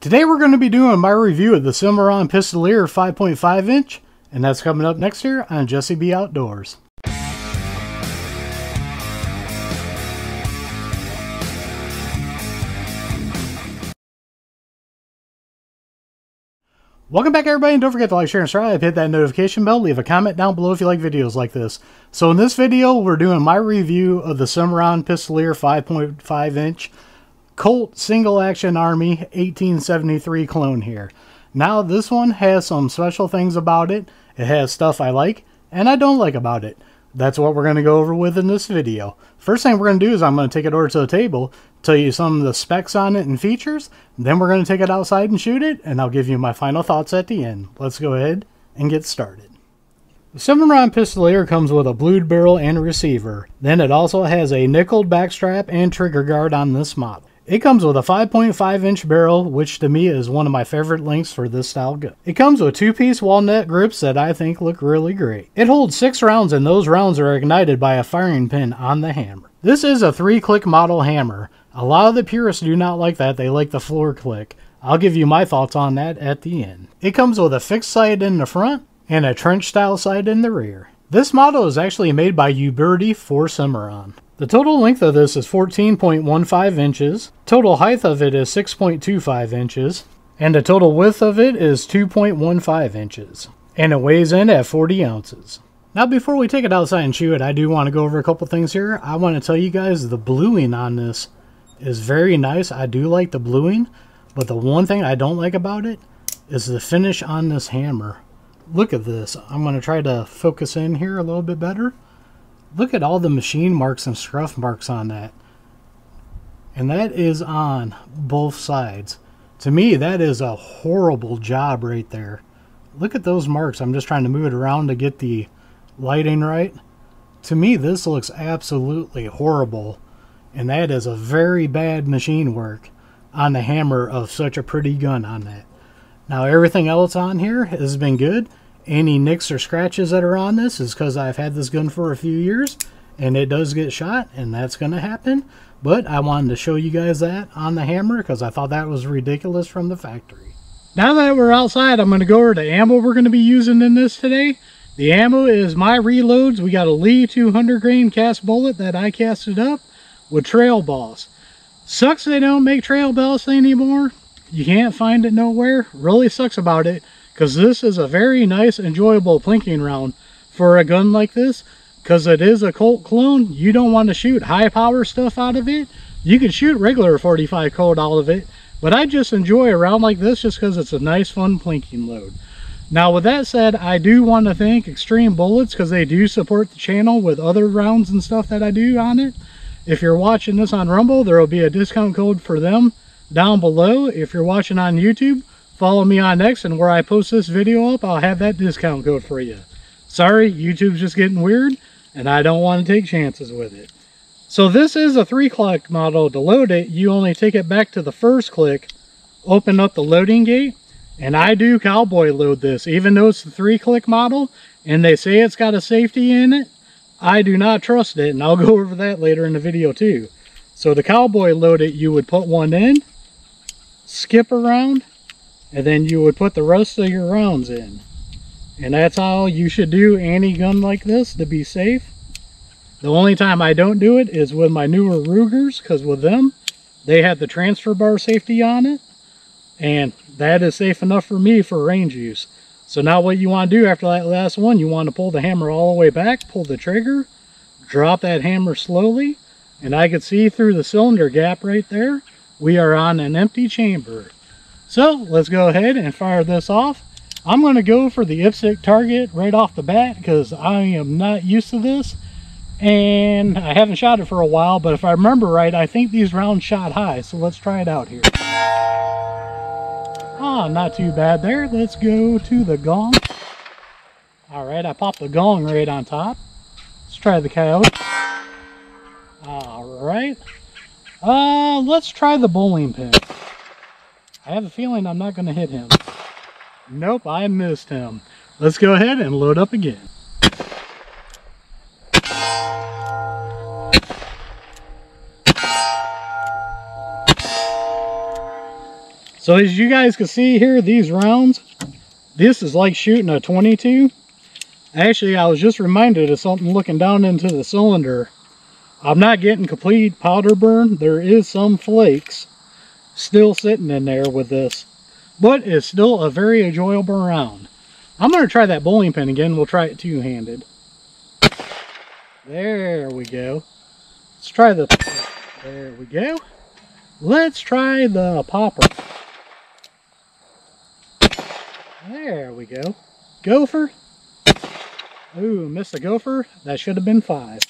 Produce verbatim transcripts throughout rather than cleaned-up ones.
Today we're going to be doing my review of the Cimarron Pistoleer five point five inch, and that's coming up next here on Jesse B Outdoors. Welcome back everybody, and don't forget to like, share, and subscribe, hit that notification bell, leave a comment down below if you like videos like this. So in this video, we're doing my review of the Cimarron Pistoleer five point five inch Colt Single Action Army eighteen seventy-three clone here. Now this one has some special things about it. It has stuff I like and I don't like about it. That's what we're going to go over with in this video. First thing we're going to do is I'm going to take it over to the table, tell you some of the specs on it and features, and then we're going to take it outside and shoot it, and I'll give you my final thoughts at the end. Let's go ahead and get started. The Cimarron Pistoleer comes with a blued barrel and receiver. Then it also has a nickeled backstrap and trigger guard on this model. It comes with a five point five inch barrel, which to me is one of my favorite lengths for this style gun. It comes with two-piece walnut grips that I think look really great. It holds six rounds, and those rounds are ignited by a firing pin on the hammer. This is a three-click model hammer. A lot of the purists do not like that. They like the floor click. I'll give you my thoughts on that at the end. It comes with a fixed sight in the front and a trench-style sight in the rear. This model is actually made by Uberti for Cimarron. The total length of this is fourteen point one five inches, total height of it is six point two five inches, and the total width of it is two point one five inches. And it weighs in at forty ounces. Now before we take it outside and shoot it, I do want to go over a couple things here. I want to tell you guys the bluing on this is very nice. I do like the bluing, but the one thing I don't like about it is the finish on this hammer. Look at this. I'm going to try to focus in here a little bit better. Look at all the machine marks and scuff marks on that. And that is on both sides. To me, that is a horrible job right there. Look at those marks. I'm just trying to move it around to get the lighting right. To me, this looks absolutely horrible. And that is a very bad machine work on the hammer of such a pretty gun on that. Now, everything else on here has been good. Any nicks or scratches that are on this is because I've had this gun for a few years and it does get shot, and that's going to happen. But I wanted to show you guys that on the hammer because I thought that was ridiculous from the factory. Now that we're outside, I'm going to go over the ammo we're going to be using in this today. The ammo is my reloads. We got a Lee two hundred grain cast bullet that I casted up with Trail Boss. Sucks they don't make Trail Boss anymore. You can't find it nowhere. Really sucks about it, because this is a very nice, enjoyable plinking round for a gun like this. Because it is a Colt clone, you don't want to shoot high power stuff out of it. You can shoot regular forty-five Colt out of it, but I just enjoy a round like this just because it's a nice, fun plinking load. Now with that said, I do want to thank Extreme Bullets because they do support the channel with other rounds and stuff that I do on it. If you're watching this on Rumble, there will be a discount code for them down below. If you're watching on YouTube, follow me on X, and where I post this video up, I'll have that discount code for you. Sorry, YouTube's just getting weird, and I don't want to take chances with it. So this is a three-click model. To load it, you only take it back to the first click, open up the loading gate, and I do cowboy load this. Even though it's the three-click model, and they say it's got a safety in it, I do not trust it, and I'll go over that later in the video too. So to cowboy load it, you would put one in, skip around, and then you would put the rest of your rounds in. And that's how you should do any gun like this to be safe. The only time I don't do it is with my newer Rugers, because with them, they have the transfer bar safety on it. And that is safe enough for me for range use. So now what you want to do after that last one, you want to pull the hammer all the way back, pull the trigger, drop that hammer slowly. And I could see through the cylinder gap right there, we are on an empty chamber. So let's go ahead and fire this off. I'm going to go for the I P S C target right off the bat because I am not used to this. And I haven't shot it for a while, but if I remember right, I think these rounds shot high. So let's try it out here. Ah, oh, not too bad there. Let's go to the gong. All right, I popped the gong right on top. Let's try the coyote. All right. Uh, let's try the bowling pin. I have a feeling I'm not going to hit him. Nope, I missed him. Let's go ahead and load up again. So as you guys can see here, these rounds, this is like shooting a twenty-two. Actually, I was just reminded of something looking down into the cylinder. I'm not getting complete powder burn. There is some flakes still sitting in there with this, but it's still a very enjoyable round. I'm going to try that bowling pin again. We'll try it two-handed. There we go. Let's try the... There we go. Let's try the popper. There we go. Gopher. Ooh, missed a gopher. That should have been five.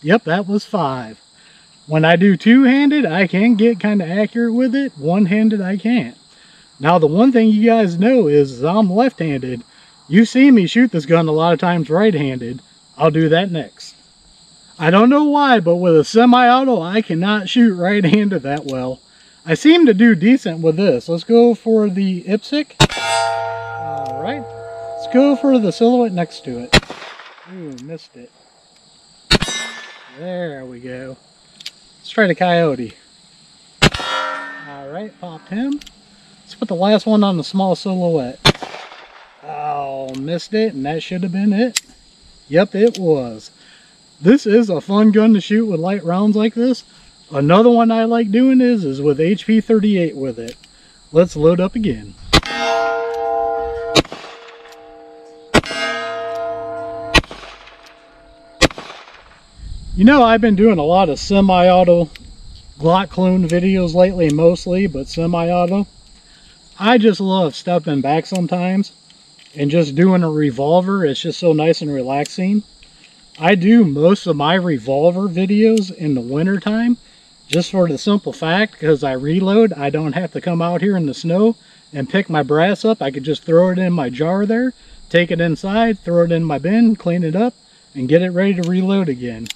Yep, that was five. When I do two-handed, I can get kind of accurate with it. One-handed, I can't. Now, the one thing you guys know is I'm left-handed. You've seen me shoot this gun a lot of times right-handed. I'll do that next. I don't know why, but with a semi-auto, I cannot shoot right-handed that well. I seem to do decent with this. Let's go for the I P S C. All right. Let's go for the silhouette next to it. Ooh, missed it. There we go. Let's try the coyote. All right, popped him. Let's put the last one on the small silhouette. Oh, missed it, and that should have been it. Yep, it was. This is a fun gun to shoot with light rounds like this. Another one I like doing is, is with H P thirty-eight with it. Let's load up again. You know, I've been doing a lot of semi-auto Glock clone videos lately, mostly, but semi-auto. I just love stepping back sometimes and just doing a revolver. It's just so nice and relaxing. I do most of my revolver videos in the winter time, just for the simple fact, because I reload, I don't have to come out here in the snow and pick my brass up. I could just throw it in my jar there, take it inside, throw it in my bin, clean it up, and get it ready to reload again.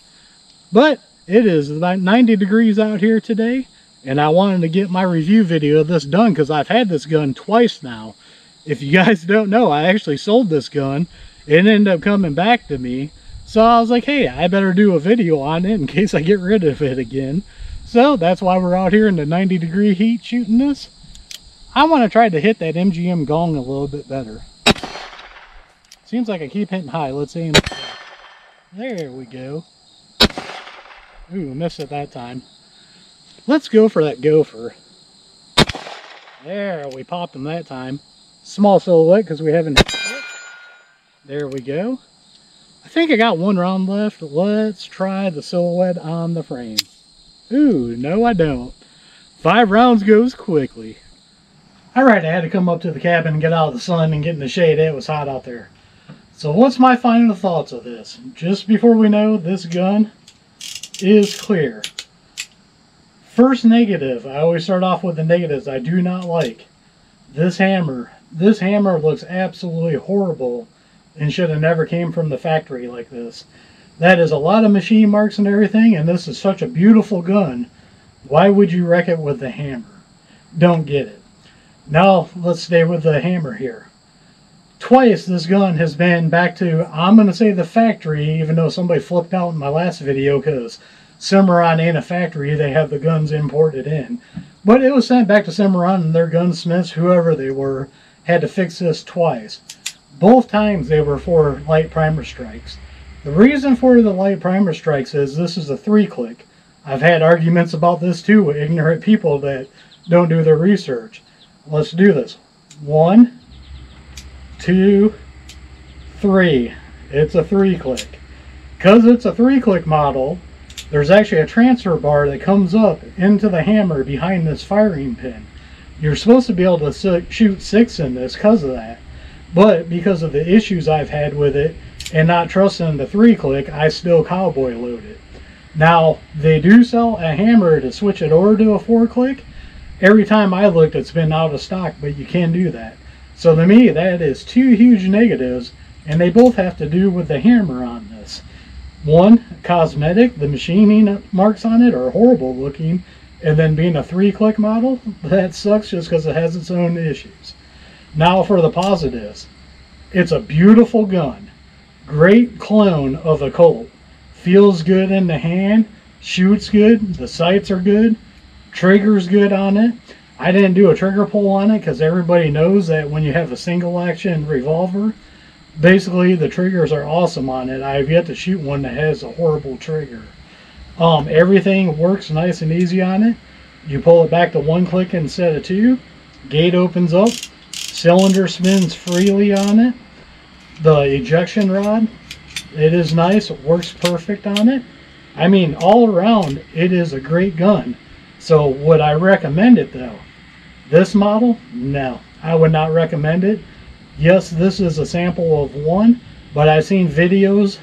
But it is about ninety degrees out here today, and I wanted to get my review video of this done because I've had this gun twice now. If you guys don't know, I actually sold this gun. It ended up coming back to me. So I was like, hey, I better do a video on it in case I get rid of it again. So that's why we're out here in the ninety degree heat shooting this. I want to try to hit that M G M gong a little bit better. Seems like I keep hitting high. Let's aim. There we go. Ooh, missed it that time. Let's go for that gopher. There, we popped him that time. Small silhouette because we haven't hit it. There we go. I think I got one round left. Let's try the silhouette on the frame. Ooh, no I don't. Five rounds goes quickly. Alright, I had to come up to the cabin and get out of the sun and get in the shade. It was hot out there. So what's my final thoughts of this? Just before we know, this gun is clear. First negative, I always start off with the negatives I do not like. This hammer. This hammer looks absolutely horrible and should have never came from the factory like this. That is a lot of machine marks and everything, and this is such a beautiful gun. Why would you wreck it with the hammer? Don't get it. Now let's stay with the hammer here. Twice this gun has been back to, I'm going to say the factory, even though somebody flipped out in my last video because Cimarron ain't a factory, they have the guns imported in. But it was sent back to Cimarron, and their gunsmiths, whoever they were, had to fix this twice. Both times they were for light primer strikes. The reason for the light primer strikes is this is a three-click. I've had arguments about this too with ignorant people that don't do their research. Let's do this. One, two, three. It's a three click. Because it's a three click model, there's actually a transfer bar that comes up into the hammer behind this firing pin. You're supposed to be able to shoot six in this because of that, but because of the issues I've had with it and not trusting the three click, I still cowboy load it. Now they do sell a hammer to switch it over to a four click. Every time I looked, it's been out of stock, but you can do that. So to me, that is two huge negatives, and they both have to do with the hammer on this. One, cosmetic, the machining marks on it are horrible looking, and then being a three-click model, that sucks just because it has its own issues. Now for the positives. It's a beautiful gun. Great clone of the Colt. Feels good in the hand, shoots good, the sights are good, trigger's good on it. I didn't do a trigger pull on it because everybody knows that when you have a single action revolver, basically the triggers are awesome on it. I have yet to shoot one that has a horrible trigger. Um, everything works nice and easy on it. You pull it back to one click instead of two. Gate opens up. Cylinder spins freely on it. The ejection rod, it is nice. It works perfect on it. I mean, all around, it is a great gun. So would I recommend it though? This model? No. I would not recommend it. Yes, this is a sample of one, but I've seen videos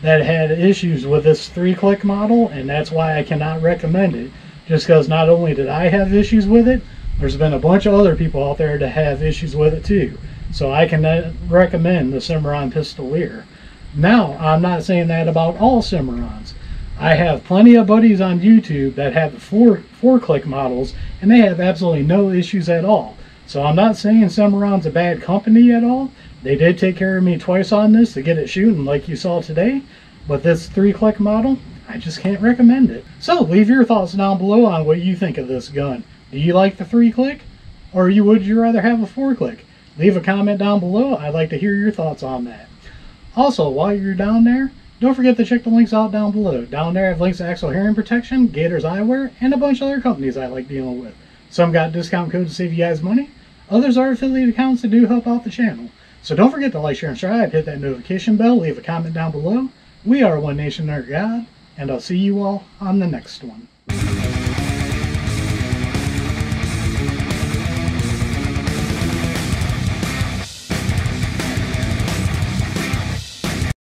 that had issues with this three-click model, and that's why I cannot recommend it. Just because not only did I have issues with it, there's been a bunch of other people out there that have issues with it too. So I cannot recommend the Cimarron Pistoleer. Now, I'm not saying that about all Cimarrons. I have plenty of buddies on YouTube that have the four, four-click models, and they have absolutely no issues at all. So I'm not saying Cimarron's a bad company at all. They did take care of me twice on this to get it shooting like you saw today. But this three-click model, I just can't recommend it. So leave your thoughts down below on what you think of this gun. Do you like the three-click? Or you would you rather have a four-click? Leave a comment down below. I'd like to hear your thoughts on that. Also, while you're down there, don't forget to check the links out down below. Down there I have links to Axil Hearing Protection, Gatorz Eyewear, and a bunch of other companies I like dealing with. Some got discount codes to save you guys money. Others are affiliate accounts that do help out the channel. So don't forget to like, share, and subscribe. Hit that notification bell. Leave a comment down below. We are One Nation Under God, and I'll see you all on the next one.